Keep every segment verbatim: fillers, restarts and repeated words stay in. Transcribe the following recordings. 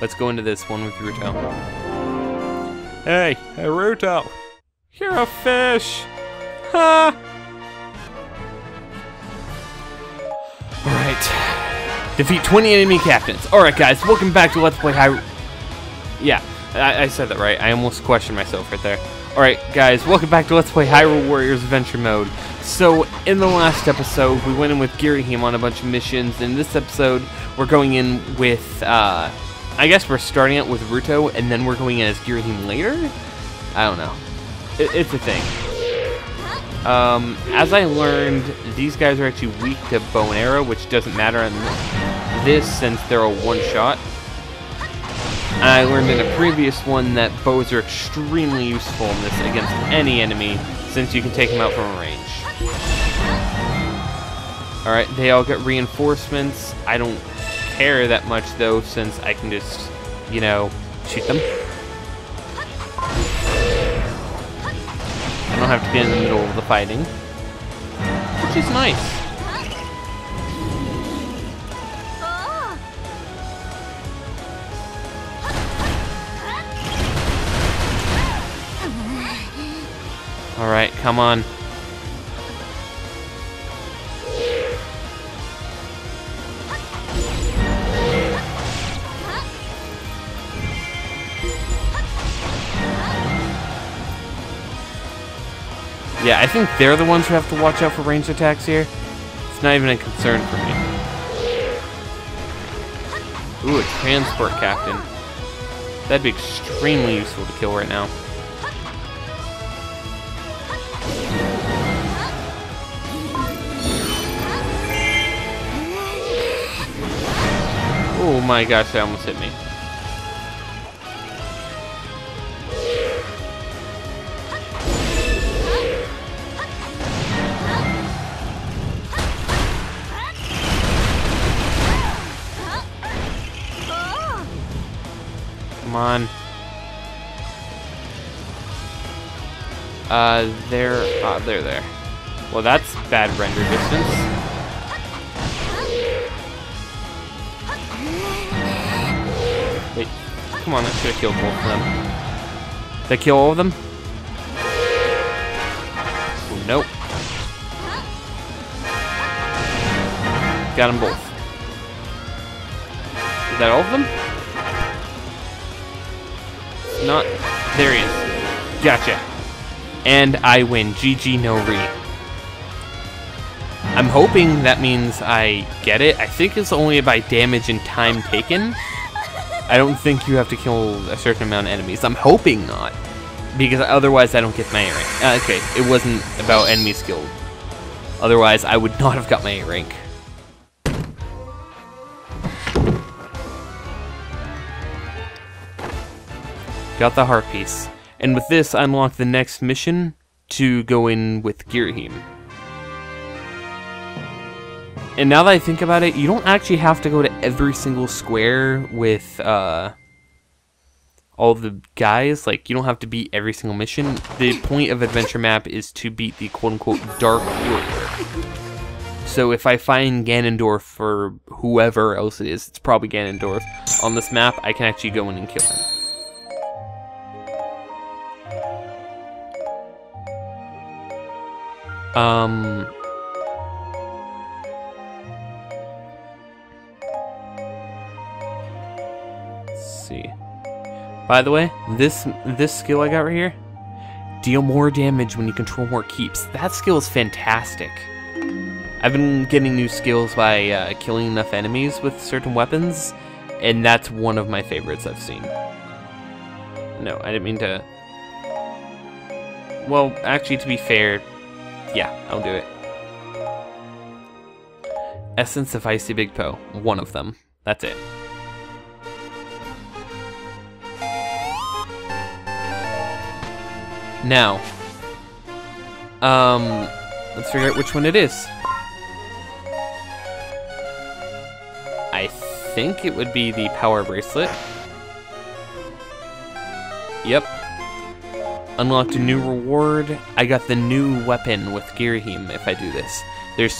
Let's go into this one with Ruto. Hey, Haruto! You're a fish! Ha! Huh. Alright. Defeat twenty enemy captains. Alright guys, welcome back to Let's Play Hyrule. Yeah, I, I said that right. I almost questioned myself right there. Alright guys, welcome back to Let's Play Hyrule Warriors Adventure Mode. So, in the last episode, we went in with Ghirahim on a bunch of missions. In this episode, we're going in with, uh... I guess we're starting out with Ruto, and then we're going in as Ghirahim later? I don't know. It, it's a thing. Um, as I learned, these guys are actually weak to bow and arrow, which doesn't matter on this since they're a one-shot. I learned in a previous one that bows are extremely useful in this against any enemy, since you can take them out from range. Alright, they all get reinforcements. I don't care that much though, since I can just, you know, shoot them. I don't have to be in the middle of the fighting, which is nice. Alright, come on. Yeah, I think they're the ones who have to watch out for ranged attacks here. It's not even a concern for me. Ooh, a transport captain. That'd be extremely useful to kill right now. Oh my gosh, that almost hit me. Come on. Uh, they're... Ah, they're there. Well, that's bad render distance. Wait, come on, I should have killed both of them. Did I kill all of them? Oh, nope. Got them both. Is that all of them? Not. There he is. Gotcha. And I win. G G no re. I'm hoping that means I get it. I think it's only by damage and time taken. I don't think you have to kill a certain amount of enemies. I'm hoping not, because otherwise I don't get my A rank. Uh, okay, it wasn't about enemy skill. Otherwise, I would not have got my A rank. Got the heart piece, and with this, I unlock the next mission to go in with Ghirahim. And now that I think about it, you don't actually have to go to every single square with uh, all the guys. Like, you don't have to beat every single mission. The point of Adventure Map is to beat the quote-unquote Dark Warrior. So if I find Ganondorf or whoever else it is, it's probably Ganondorf, on this map, I can actually go in and kill him. Um... See. By the way, this this skill I got right here, deal more damage when you control more keeps. That skill is fantastic. I've been getting new skills by uh, killing enough enemies with certain weapons, and that's one of my favorites I've seen. No, I didn't mean to. Well, actually, to be fair, yeah, I'll do it. Essence of Icy Big Poe, one of them. That's it. Now, um, let's figure out which one it is. I think it would be the power bracelet. Yep. Unlocked a new reward. I got the new weapon with Ghirahim if I do this. There's,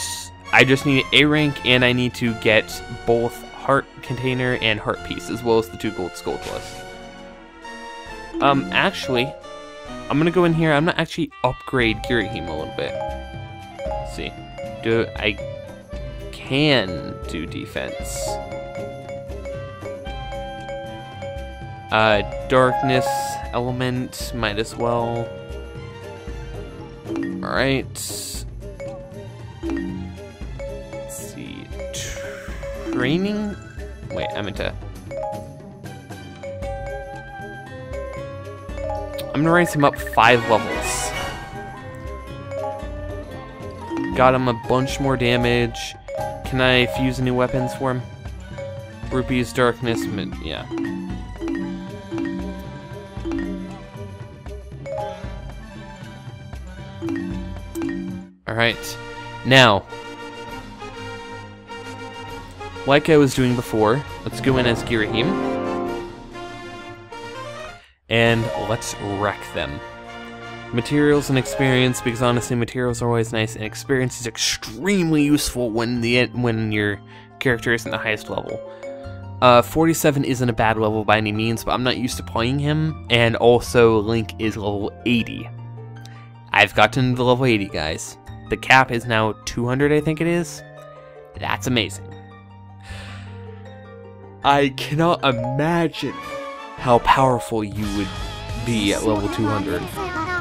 I just need A rank and I need to get both heart container and heart piece, as well as the two gold skull plus. Um, actually, I'm gonna go in here. I'm gonna actually upgrade Ghirahim a little bit. Let's see. Do I can do defense? Uh, darkness element, might as well. Alright. Let's see. Training? Wait, I meant to. I'm gonna raise him up five levels. Got him a bunch more damage. Can I fuse new weapons for him? Rupees, darkness, mid, yeah. Alright, now, like I was doing before, let's go in as Ghirahim, and let's wreck them. Materials and experience, because honestly materials are always nice, and experience is extremely useful when the when your character isn't the highest level. Uh, forty-seven isn't a bad level by any means, but I'm not used to playing him, and also Link is level eighty. I've gotten to level eighty, guys. The cap is now two hundred, I think it is. That's amazing. I cannot imagine how powerful you would be at level two hundred.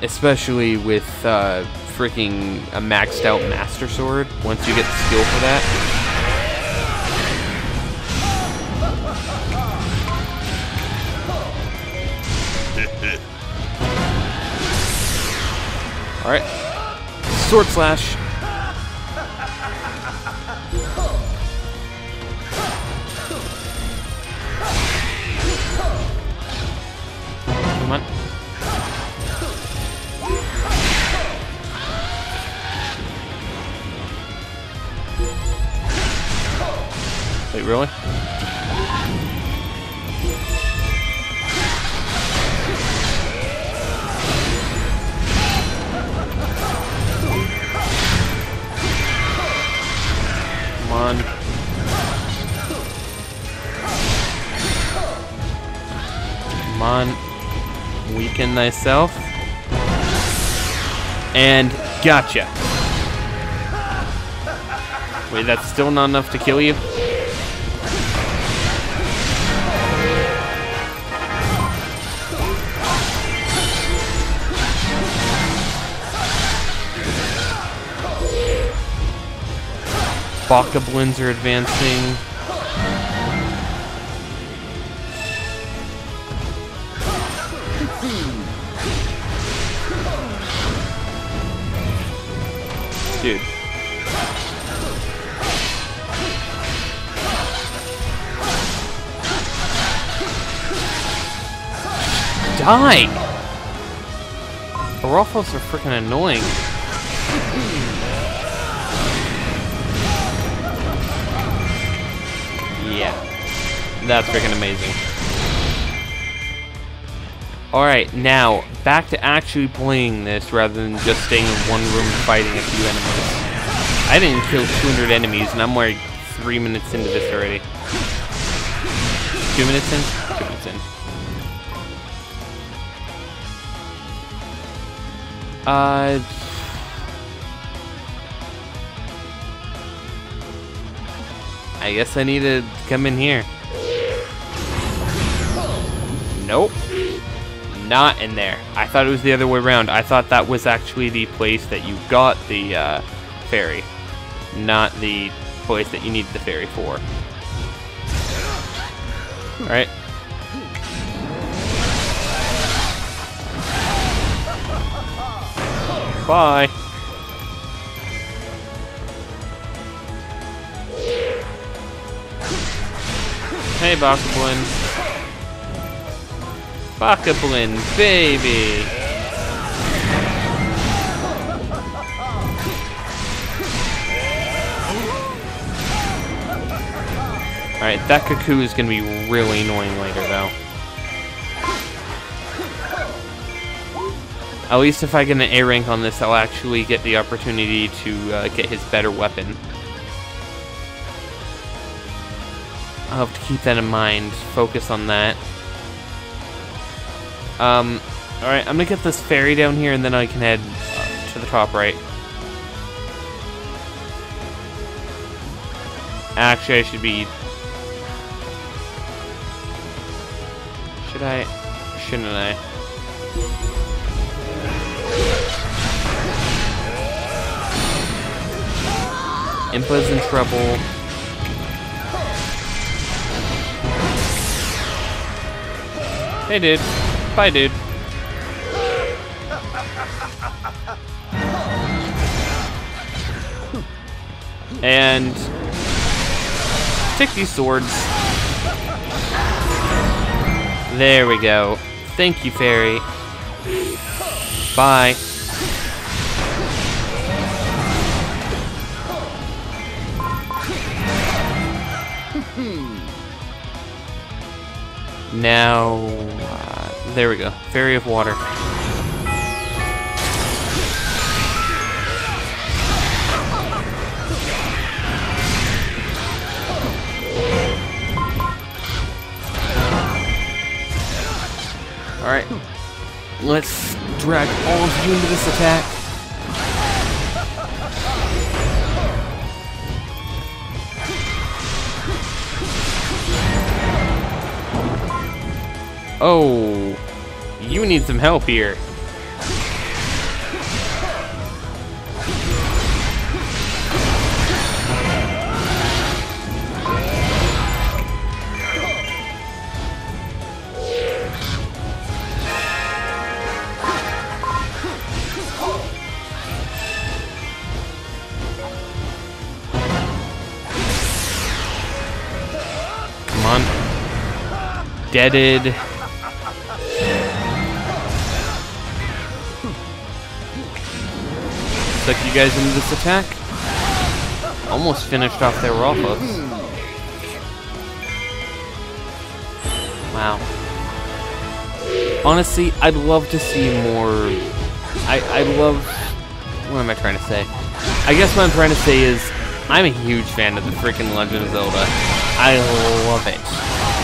Especially with uh, freaking a maxed out Master Sword, once you get the skill for that. Alright. Sword slash. Come on. Wait, really? On. Come on, weaken thyself, and gotcha. Wait, that's still not enough to kill you? Baka Blins are advancing. Dude. Die! The Ruffles are freaking annoying. That's freaking amazing. Alright, now, back to actually playing this rather than just staying in one room fighting a few enemies. I didn't kill two hundred enemies, and I'm like three minutes into this already. Two minutes in? Two minutes in. Uh... I guess I need to come in here. Nope, not in there. I thought it was the other way around. I thought that was actually the place that you got the uh, fairy, not the place that you needed the fairy for. All right. Bye. Hey, Baka Blin. Baka Blin, baby! Alright, that cuckoo is gonna be really annoying later, though. At least if I get an A rank on this, I'll actually get the opportunity to uh, get his better weapon. I'll have to keep that in mind. Focus on that. Um, alright, I'm gonna get this fairy down here and then I can head uh, to the top right. Actually, I should be... Should I? Shouldn't I? Impa's in trouble. Hey, dude. Bye, dude. And... take these swords. There we go. Thank you, fairy. Bye. Now, uh, there we go. Fairy of Water. Alright, let's drag all of you into this attack. Oh, you need some help here. Deaded. Suck you guys into this attack. Almost finished off their Rolfos. Wow. Honestly, I'd love to see more. I I love. What am I trying to say? I guess what I'm trying to say is I'm a huge fan of the freaking Legend of Zelda. I love it.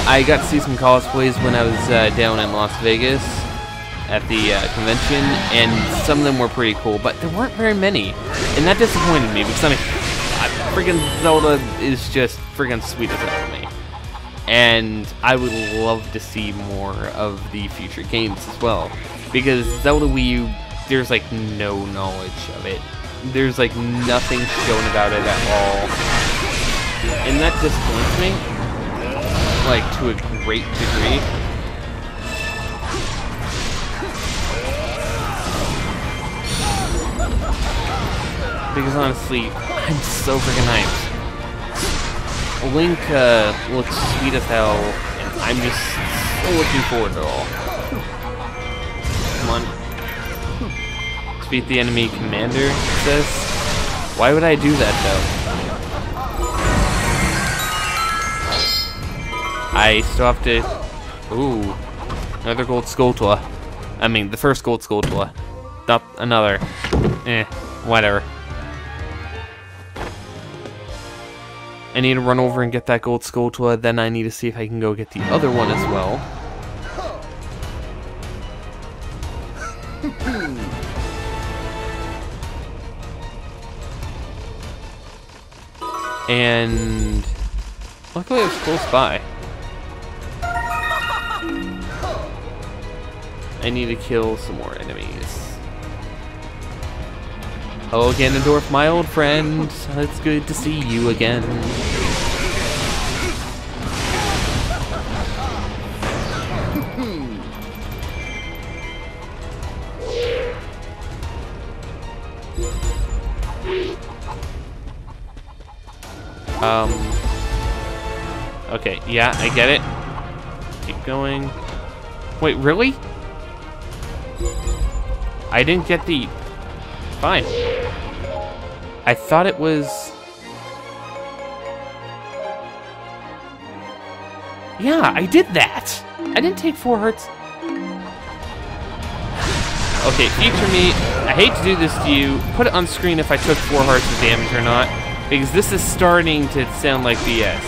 I got to see some cosplays when I was uh, down in Las Vegas at the uh, convention, and some of them were pretty cool, but there weren't very many, and that disappointed me because I'm a freaking Zelda is just freaking sweet as hell to me, and I would love to see more of the future games as well, because Zelda Wii U, there's like no knowledge of it, there's like nothing shown about it at all, and that disappoints me. Like, to a great degree. Because honestly, I'm so freaking hyped. Link uh, looks sweet as hell, and I'm just so looking forward to it all. Come on. Defeat the enemy commander, it says. Why would I do that, though? I still have to... Ooh. Another gold Skulltula. I mean, the first gold Skulltula. Not another. Eh. Whatever. I need to run over and get that gold Skulltula, then I need to see if I can go get the other one as well. And... luckily it was close by. I need to kill some more enemies. Hello, Ganondorf, my old friend. It's good to see you again. um. Okay, yeah, I get it. Keep going. Wait, really? I didn't get the... Fine. I thought it was... Yeah, I did that! I didn't take four hurts. Okay, feature me. I hate to do this to you. Put it on screen if I took four hearts of damage or not, because this is starting to sound like B S.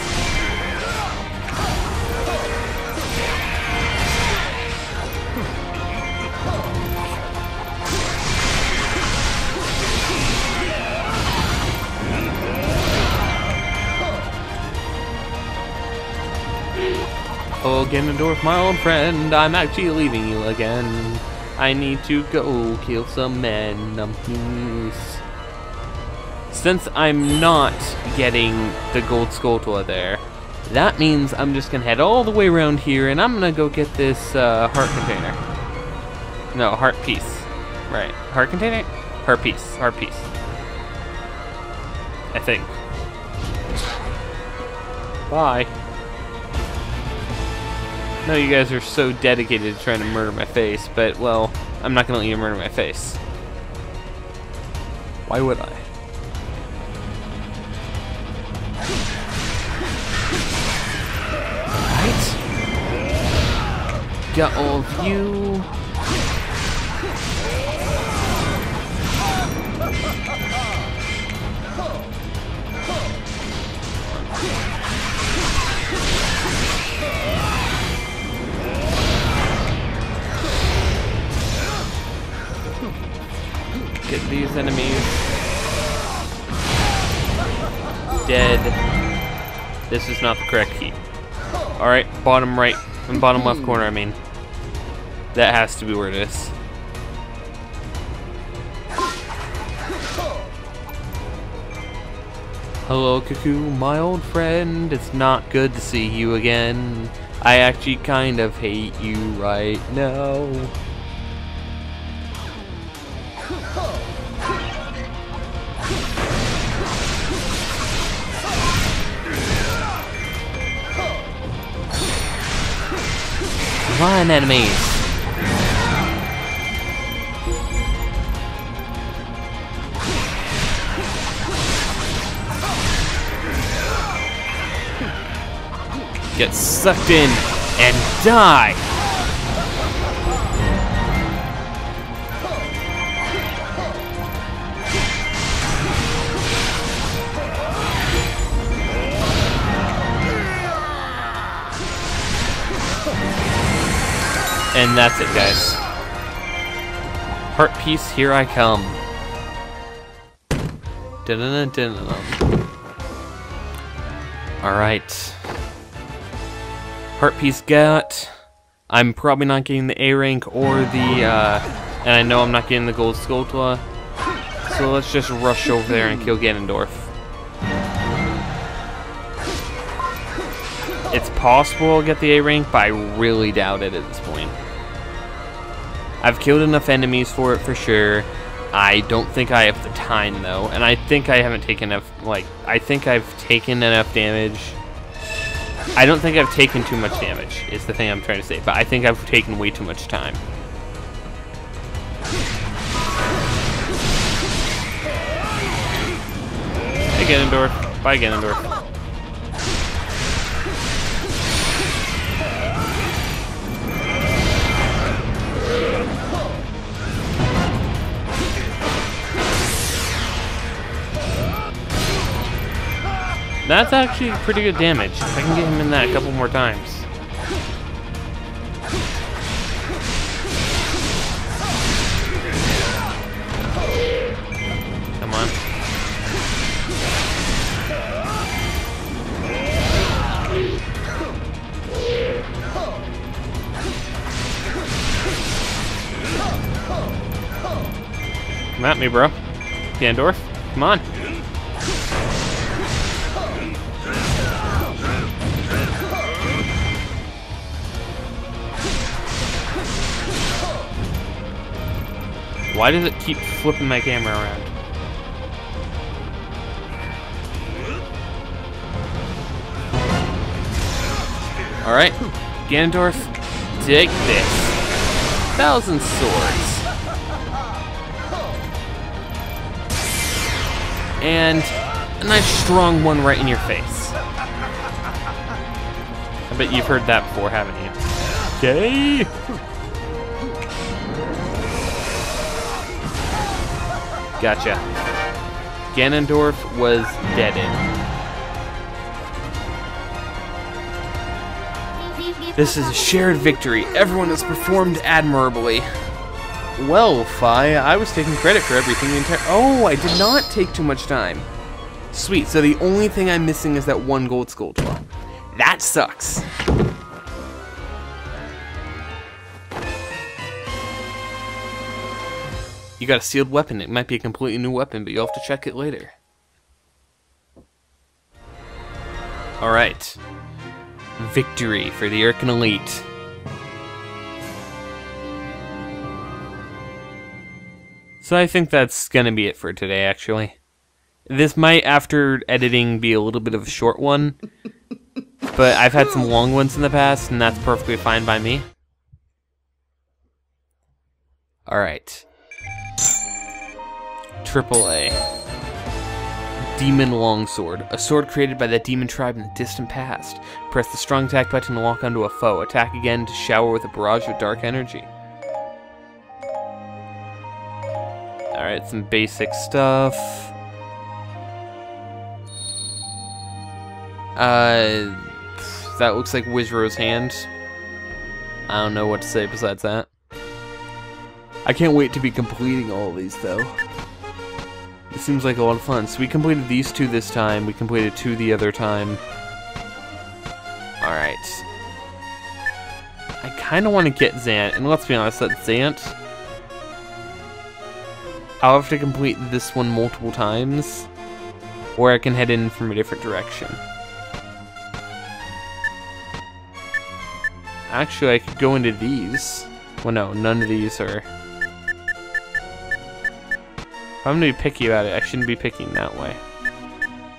Ganondorf, my old friend. I'm actually leaving you again. I need to go kill some men. Since I'm not getting the gold Skulltua there, that means I'm just gonna head all the way around here, and I'm gonna go get this uh, heart container. No, heart piece. Right, heart container? Heart piece, heart piece. I think. Bye. No, you guys are so dedicated to trying to murder my face, but, well, I'm not gonna let you murder my face. Why would I? Right? Got all of you. Get these enemies dead. This is not the correct key. Alright, bottom right and bottom left corner, I mean. That has to be where it is. Hello, Cuckoo, my old friend. It's not good to see you again. I actually kind of hate you right now. Run, enemies! Get sucked in and die! And that's it, guys. Heart piece, here I come. Alright. Heart piece got. I'm probably not getting the A rank or the, uh, and I know I'm not getting the gold Skulltua. So let's just rush over there and kill Ganondorf. It's possible I'll get the A rank, but I really doubt it at this point. I've killed enough enemies for it for sure. I don't think I have the time though, and I think I haven't taken enough, like, I think I've taken enough damage. I don't think I've taken too much damage, is the thing I'm trying to say, but I think I've taken way too much time. Hey Ganondorf, bye Ganondorf. That's actually pretty good damage. If I can get him in that a couple more times. Come on. Come at me, bro. Ganondorf, come on. Why does it keep flipping my camera around? Alright, Ganondorf, take this. Thousand swords. And a nice strong one right in your face. I bet you've heard that before, haven't you? Okay. Gotcha. Ganondorf was deadened. This is a shared victory. Everyone has performed admirably. Well, Fi, I was taking credit for everything the entire- Oh, I did not take too much time. Sweet, so the only thing I'm missing is that one gold Skulltua. That sucks. You got a sealed weapon. It might be a completely new weapon, but you'll have to check it later. Alright. Victory for the Urken Elite. So I think that's going to be it for today, actually. This might, after editing, be a little bit of a short one. But I've had some long ones in the past, and that's perfectly fine by me. Alright. Triple A. Demon Longsword. A sword created by that demon tribe in the distant past. Press the strong attack button to lock onto a foe. Attack again to shower with a barrage of dark energy. Alright, some basic stuff. Uh, that looks like Wizro's hand. I don't know what to say besides that. I can't wait to be completing all of these, though. It seems like a lot of fun. So we completed these two this time. We completed two the other time. Alright. I kind of want to get Zant. And let's be honest, that Zant... I'll have to complete this one multiple times. Or I can head in from a different direction. Actually, I could go into these. Well, no, none of these are... If I'm going to be picky about it, I shouldn't be picking that way.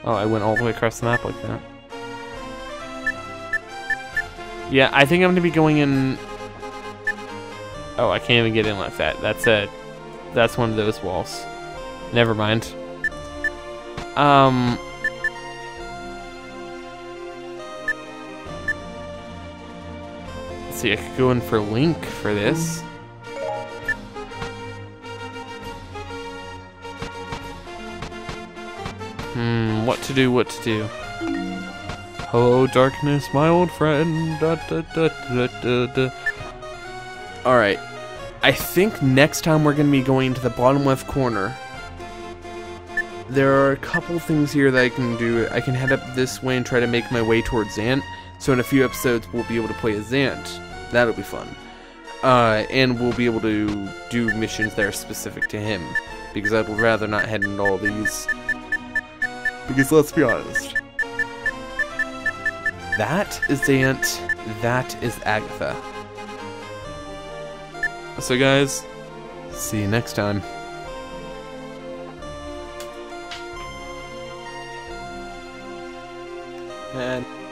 Oh, I went all the way across the map like that. Yeah, I think I'm going to be going in... Oh, I can't even get in like that. That's a... That's one of those walls. Never mind. Um... See, I could go in for Link for this. Hmm, what to do, what to do. Hello, darkness, my old friend. Da, da, da, da, da, da. Alright. I think next time we're going to be going to the bottom left corner. There are a couple things here that I can do. I can head up this way and try to make my way towards Zant. So in a few episodes, we'll be able to play a Zant. That'll be fun. Uh, and we'll be able to do missions that are specific to him. Because I would rather not head into all these. Because let's be honest. That is Zant. That is Agatha. So guys, see you next time. And...